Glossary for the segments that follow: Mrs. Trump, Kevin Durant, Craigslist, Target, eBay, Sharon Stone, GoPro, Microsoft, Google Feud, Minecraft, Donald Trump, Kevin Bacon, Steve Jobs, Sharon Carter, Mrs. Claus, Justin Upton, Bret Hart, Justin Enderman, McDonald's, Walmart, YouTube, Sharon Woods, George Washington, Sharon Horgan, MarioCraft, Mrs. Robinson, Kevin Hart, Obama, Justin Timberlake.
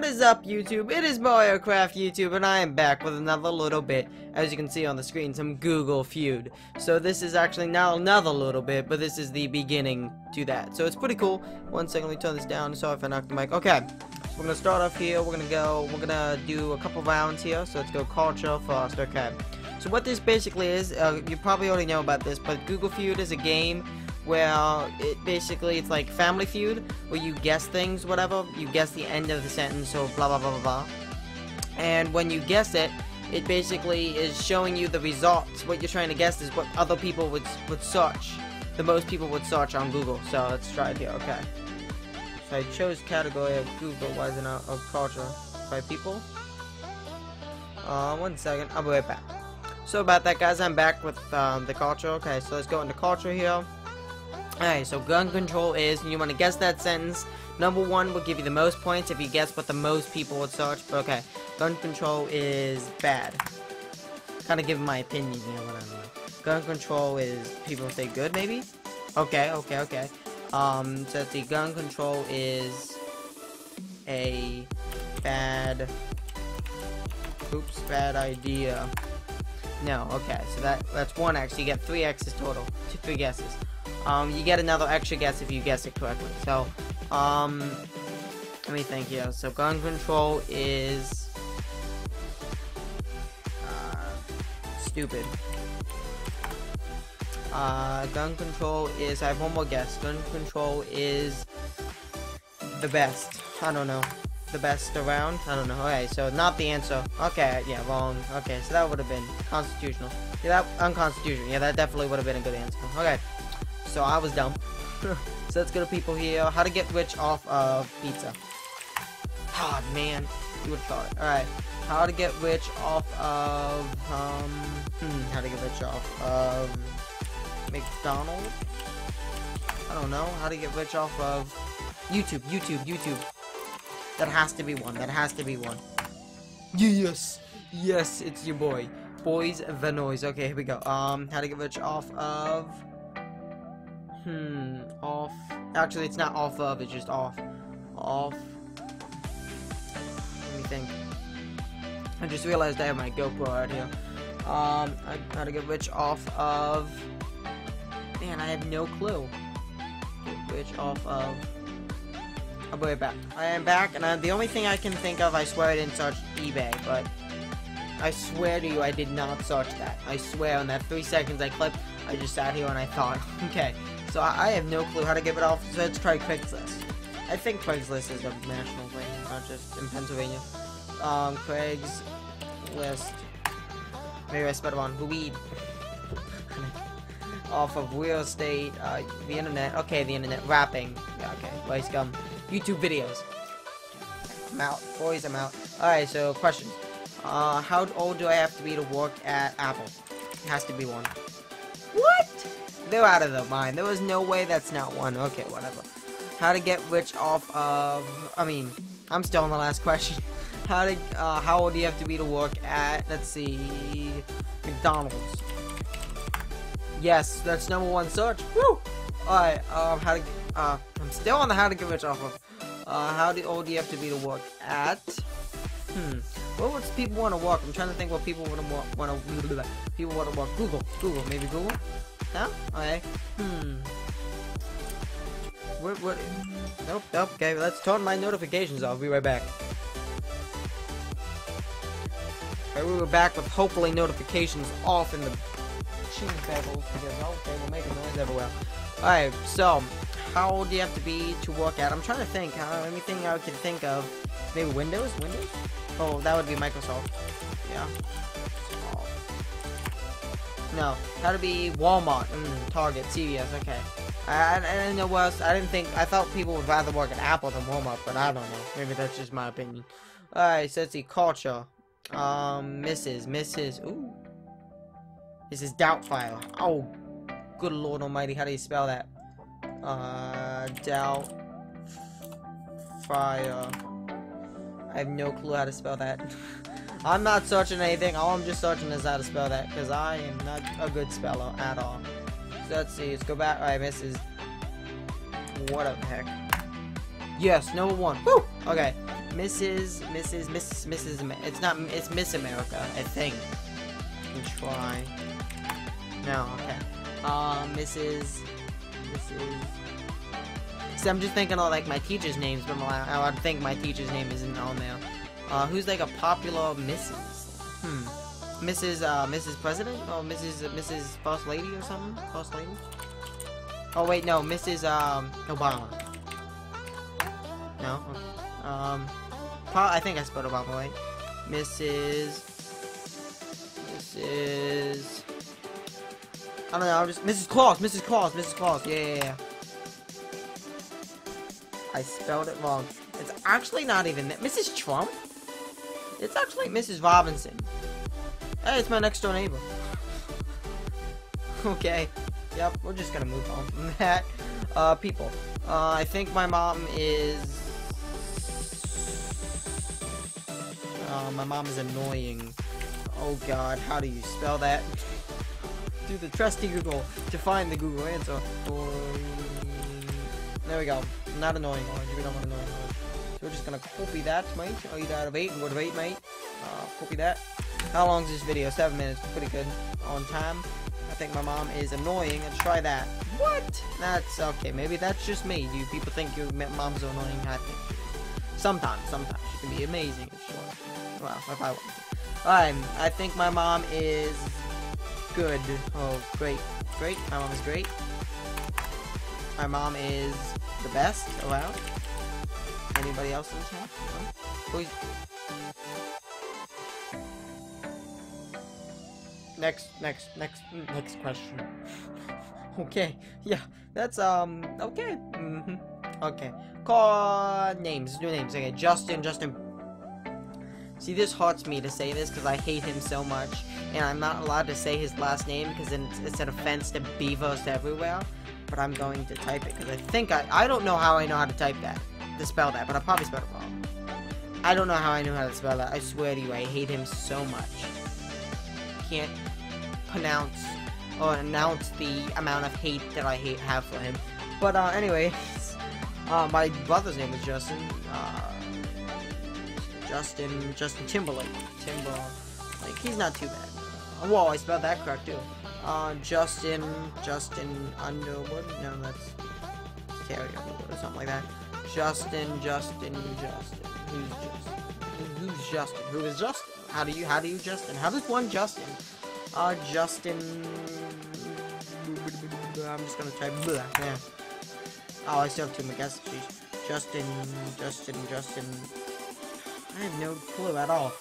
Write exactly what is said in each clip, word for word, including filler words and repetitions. What is up, YouTube? It is MarioCraft YouTube, and I am back with another little bit. As you can see on the screen, some Google Feud. So this is actually now another little bit, but this is the beginning to that. So it's pretty cool. One second, let me turn this down. Sorry if I knocked the mic. Okay, we're gonna start off here. We're gonna go. We're gonna do a couple rounds here. So let's go culture first. Okay. So what this basically is, uh, you probably already know about this, but Google Feud is a game. Well, it basically, it's like Family Feud, where you guess things, whatever, you guess the end of the sentence, so blah blah blah blah blah. And when you guess it, it basically is showing you the results. What you're trying to guess is what other people would would search, the most people would search on Google. So let's try it here, okay. So I chose category of Google, why isn't it of culture by people? Uh, one second, I'll be right back. So about that, guys, I'm back with um, the culture. Okay, so let's go into culture here. Alright, so gun control is, and you want to guess that sentence. Number one will give you the most points if you guess what the most people would search. But okay, gun control is bad. Kind of giving my opinion, you know what I mean. Gun control is, people say good, maybe? Okay, okay, okay. Um, so let's see, gun control is a bad, oops, bad idea. No, okay, so that that's one X. You get three X's total, two, three guesses. Um, you get another extra guess if you guess it correctly. So, um, let me think here. So, gun control is uh, stupid. Uh, gun control is. I have one more guess. Gun control is the best. I don't know. The best around. I don't know. Okay, so not the answer. Okay, yeah, wrong. Okay, so that would have been constitutional. Yeah, that unconstitutional. Yeah, that definitely would have been a good answer. Okay. So I was dumb. So let's go to people here. How to get rich off of pizza. Ah, oh, man. You would have thought it. Alright. How to get rich off of, um, hmm, how to get rich off of McDonald's? I don't know. How to get rich off of YouTube, YouTube, YouTube. That has to be one. That has to be one. Yes. Yes, it's your boy. Boys the noise. Okay, here we go. Um, how to get rich off of... Hmm, off. Actually, it's not off of, it's just off. Off. Let me think. I just realized I have my GoPro out here. Um, I gotta get rich off of. Man, I have no clue. Get rich off of. I'll be right back. I am back, and I'm, the only thing I can think of, I swear I didn't search eBay, but. I swear to you, I did not search that. I swear, on that three seconds I clipped, I just sat here and I thought, okay. So I, I have no clue how to give it off, so let's try Craigslist. I think Craigslist is a national thing, not just in Pennsylvania. Um, Craigslist. Maybe I spelled it wrong. Weed. Off of real estate, uh, the internet. Okay, the internet. Rapping. Yeah, okay. Rice gum. YouTube videos. I'm out. Boys, I'm out. Alright, so questions. Uh, how old do I have to be to work at Apple? It has to be one. What? They're out of their mind. There was no way that's not one. Okay, whatever. How to get rich off of... I mean, I'm still on the last question. How to, uh, how old do you have to be to work at, let's see, McDonald's? Yes, that's number one search. Woo! Alright, um, how to, uh, I'm still on the how to get rich off of. Uh, how old do you have to be to work at... Hmm. What would people want to walk? I'm trying to think what people want to walk. Want to people want to walk? Google, Google, maybe Google. No? Okay. Hmm. What? What? Nope. Nope. Okay. Let's turn my notifications off. I'll be right back. Okay, we were back with hopefully notifications off in the cheese bubbles because okay, we're making noise everywhere. All right. So, how old do you have to be to walk out? I'm trying to think. How anything I can think of. Maybe Windows? Windows? Oh, that would be Microsoft. Yeah. Oh. No. How to be Walmart. Mm, Target. C V S. Okay. I, I, I didn't know what else. I didn't think. I thought people would rather work at Apple than Walmart, but I don't know. Maybe that's just my opinion. Alright, so let's see. Culture. Um, Missus Missus Ooh. Missus Doubtfire. Oh. Good Lord Almighty. How do you spell that? Uh, Doubtfire. I have no clue how to spell that. I'm not searching anything. All I'm just searching is how to spell that. Because I am not a good speller at all. So let's see. Let's go back. Alright, Missus What the heck? Yes, number one. Woo! Okay. Mrs. Mrs. Mrs. Mrs. It's not. It's Miss America, I think. Let's try. No. Okay. Uh, Missus Missus So I'm just thinking of like my teacher's names, but I would think my teacher's name isn't on there. Uh, who's like a popular Missus? Hmm. Missus Uh, Missus President or Missus Uh, Missus Boss Lady or something? Boss Lady? Oh wait, no, Missus Um Obama. No. Um. I think I spelled Obama right. Missus Missus I don't know, I'll just... Missus Claus! Missus Claus! Missus Claus! Yeah, yeah, yeah. I spelled it wrong. It's actually not even that. Missus Trump? It's actually Missus Robinson. Hey, it's my next door neighbor. Okay. Yep, we're just gonna move on from that. Uh, people. Uh, I think my mom is... Uh, my mom is annoying. Oh god, how do you spell that? Do the trusty Google to find the Google answer. There we go. Not annoying orange. We don't want annoying orange. So we're just gonna copy that, mate. Oh, you out of eight and go to eight, mate. Uh, copy that. How long is this video? Seven minutes. Pretty good. On time. I think my mom is annoying. Let's try that. What? That's okay. Maybe that's just me. Do you people think your mom's annoying? I think. Sometimes. Sometimes. She can be amazing. Sure. Wow. If I want to. Alright. I think my mom is... good. Oh, great. Great. My mom is great. My mom is the best around. Anybody else in this house? No? Next, next, next, next question. Okay. Yeah. That's, um, okay. Mm-hmm. Okay. Call names. New names. Okay. Justin, Justin. See, this hurts me to say this because I hate him so much, and I'm not allowed to say his last name because then it's, it's an offense to beavers everywhere, but I'm going to type it because I think I- I don't know how I know how to type that, to spell that, but I probably spelled it wrong. I don't know how I knew how to spell that, I swear to you, I hate him so much. Can't pronounce or announce the amount of hate that I hate have for him, but uh, anyways, uh, my brother's name is Justin, uh, Justin, Justin Timberlake, Timber, like, he's not too bad. Whoa, I spelled that correct, too. Uh, Justin, Justin Underwood, no, that's Terry Underwood or something like that. Justin, Justin, Justin, who's Justin? Who's Justin? Who is Justin? How do you, how do you, Justin? How does one Justin? Uh, Justin, I'm just gonna type, blah, yeah. Oh, I still have two guesses, jeez. Justin, Justin, Justin. I have no clue at all.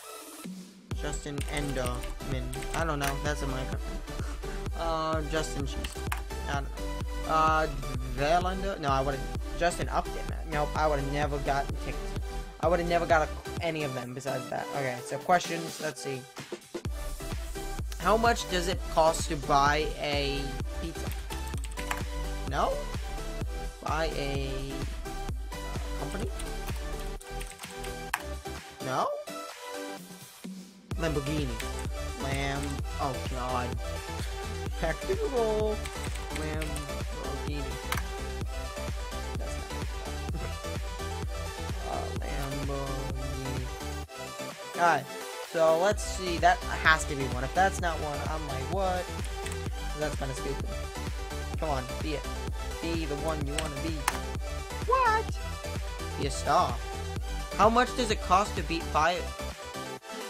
Justin Enderman. I don't know. That's a Minecraft. Uh, Justin. I don't know. Uh, Valander. No, I would have. Justin Upton. Nope, I would have never gotten kicked. I would have never got a, any of them besides that. Okay, so questions. Let's see. How much does it cost to buy a pizza? No? Buy a uh, company? No? Lamborghini. Lamb. Oh god. Back to Google. Lamborghini. That's not good. uh, Lamborghini. Alright. So let's see. That has to be one. If that's not one, I'm like, what? That's kind of stupid. Come on. Be it. Be the one you want to be. What? Be a star. How much does it cost to beat fire?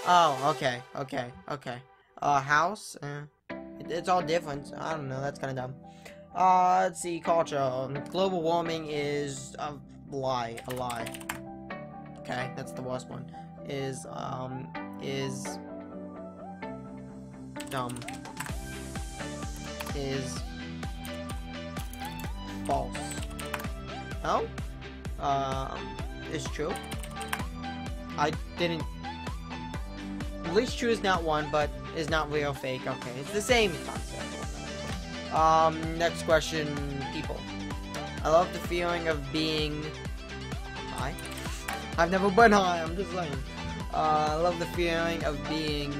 Oh, okay, okay, okay. Uh, house? Eh. It, it's all different. I don't know, that's kind of dumb. Uh, let's see, culture. Global warming is a lie, a lie. Okay, that's the worst one. Is, um, is... dumb. Is... false. No? Uh, it's true. I didn't... At least true is not one, but is not real fake. Okay, it's the same concept. Um, next question, people. I love the feeling of being... high? I've never been high, I'm just saying. Uh, I love the feeling of being...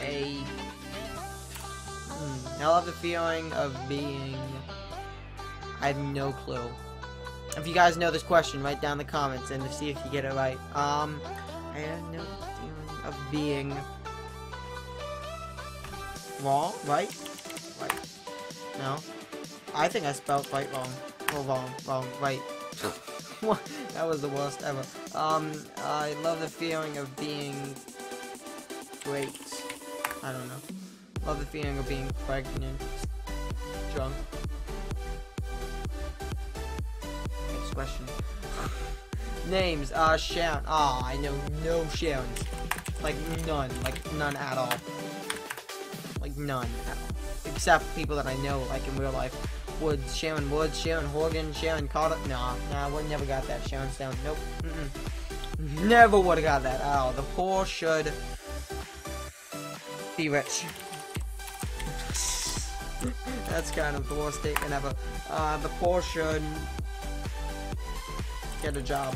a... Hmm. I love the feeling of being... I have no clue. If you guys know this question, write down in the comments and to see if you get it right. Um, I have no feeling of being wrong, right? Right. No. I think I spelled right wrong. Or wrong, wrong, right. That was the worst ever. Um, I love the feeling of being great. I don't know. Love the feeling of being pregnant. Drunk. Next question. Names. Uh, Sharon. Ah, oh, I know no Sharons. Like, none. Like, none at all. Like, none at all. Except people that I know, like, in real life. Woods, Sharon Woods, Sharon Horgan, Sharon Carter. Nah, nah, we never got that. Sharon Stone. Nope. Mm-mm. Never would have got that at all. The poor should be rich. That's kind of the worst statement ever. Uh, the poor should get a job.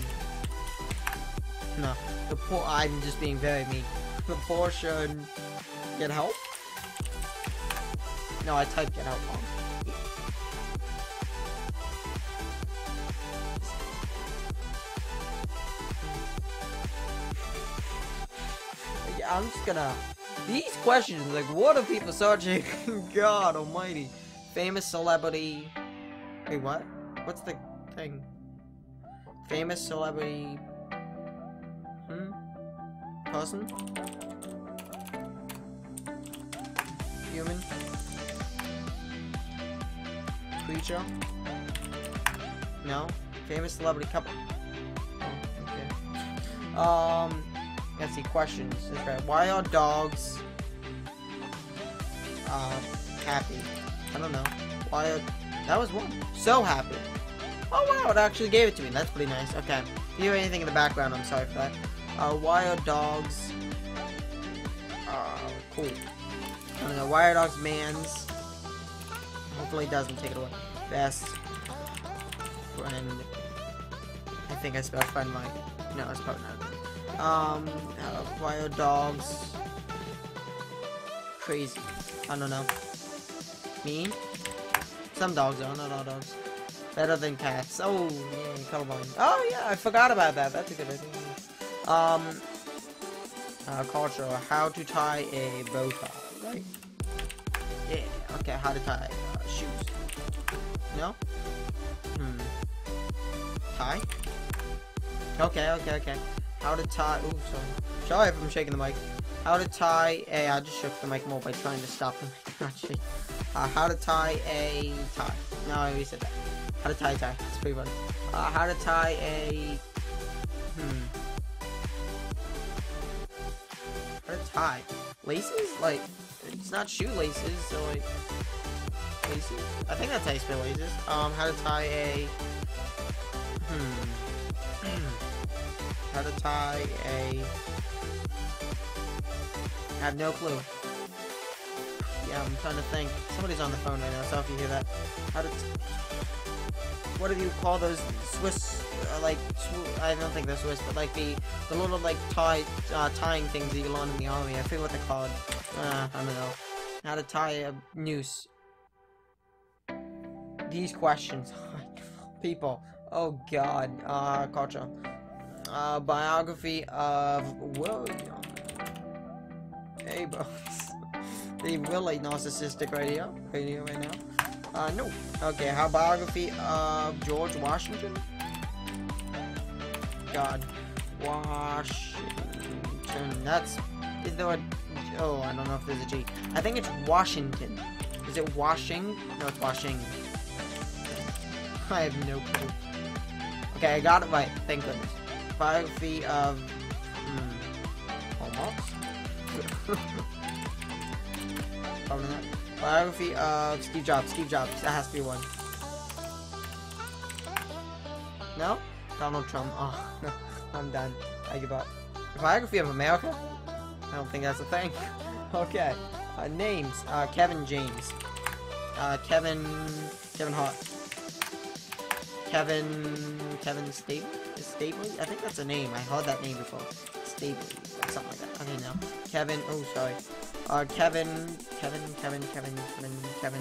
No, the poor. I'm just being very mean. The poor should get help. No, I typed get help wrong. I'm just gonna. These questions, like, what are people searching? God almighty. Famous celebrity. Wait, what? What's the thing? Famous celebrity. Hmm? Person? Human? Creature? No? Famous celebrity couple? Oh, okay. Um. Let's see, questions. That's right. Why are dogs uh, happy? I don't know. Why are... That was one. So happy. Oh, wow, it actually gave it to me. That's pretty nice. Okay. If you hear anything in the background, I'm sorry for that. Uh, why are dogs... Uh, cool. I don't know. Why are dogs man's... Hopefully it doesn't take it away. Best friend. I think I spelled friend right. No, it's probably not. Um, uh, why are dogs crazy? I don't know. Mean? Some dogs are, not all dogs. Better than cats. Oh, yeah, colorblind. Oh, yeah, I forgot about that. That's a good idea. Um, uh, culture. How to tie a bow tie, right? Yeah, okay, how to tie uh, shoes. No? Hmm. Tie? Okay, okay, okay. How to tie... Ooh, sorry. Sorry if I'm shaking the mic. How to tie a... I just shook the mic more by trying to stop the mic. Not shake. Uh, how to tie a tie. No, I already said that. How to tie a tie. It's pretty funny. Uh, how to tie a... Hmm. How to tie? Laces? Like, it's not shoelaces, so like... Laces? I think that's how you spell laces. Um, how to tie a... Hmm. How to tie a... I have no clue. Yeah, I'm trying to think. Somebody's on the phone right now, so if you hear that. How to... T what do you call those Swiss, uh, like... Sw I don't think they're Swiss, but like the... The little, like, tie... Uh, tying things that you learn in the army. I forget what they're called. Uh, I don't know. How to tie a noose. These questions. People. Oh, God. Uh, culture. Uh, biography of William Abels. The really narcissistic radio, radio right now. Uh, no. Okay, how biography of George Washington? God. Washington. That's... Is there a... Oh, I don't know if there's a G. I think it's Washington. Is it washing? No, it's washing. I have no clue. Okay, I got it right. Thank goodness. Biography of hmm, almost. Probably not. Biography of Steve Jobs. Steve Jobs. That has to be one. No? Donald Trump. Oh no, I'm done. I give up. Biography of America? I don't think that's a thing. Okay. Uh, names. Uh, Kevin James. Uh, Kevin. Kevin Hart. Kevin. Kevin Steve. Stabley? I think that's a name. I heard that name before. Stabley. Or something like that. Okay, no. Kevin. Oh, sorry. Uh, Kevin. Kevin, Kevin, Kevin, Kevin, Kevin.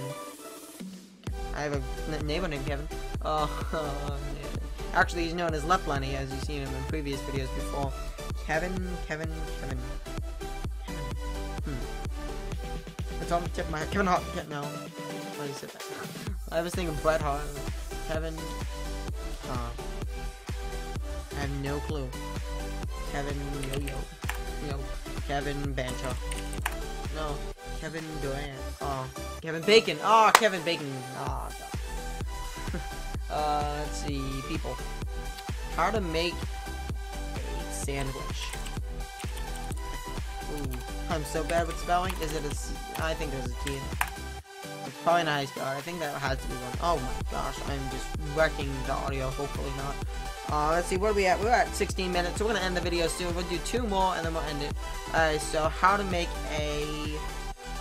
I have a neighbor named Kevin. Uh, uh Actually, he's known as Left Lenny, as you've seen him in previous videos before. Kevin, Kevin, Kevin. Kevin. Hmm. That's on the tip of my head. Kevin Hart. No. Why did you say that? I was thinking Bret Hart. Kevin. Uh, I have no clue. Kevin Yo Yo. No. Kevin Bancho. No. Kevin Durant. Oh. Kevin Bacon. Oh, Kevin Bacon. Oh, God. Uh, let's see. People. How to make a sandwich. Ooh. I'm so bad with spelling. Is it a... I think there's a T in it. It's probably not a spell. I think that has to be one. Oh my gosh. I'm just wrecking the audio. Hopefully not. Uh, let's see, where are we at? We're at sixteen minutes. We're going to end the video soon. We'll do two more, and then we'll end it. Uh, so, how to make a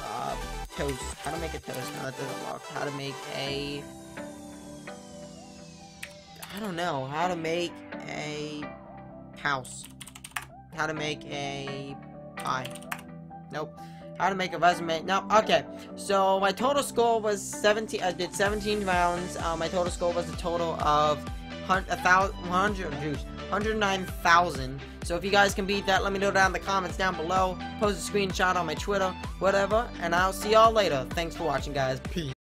uh, toast. How to make a toast. No, that doesn't work. How to make a... I don't know. How to make a house. How to make a pie. Nope. How to make a resume. No, okay. So, my total score was seventeen. I did seventeen rounds. Uh, my total score was a total of... one hundred nine thousand. So if you guys can beat that, let me know down in the comments down below. Post a screenshot on my Twitter, whatever, and I'll see y'all later. Thanks for watching, guys. Peace.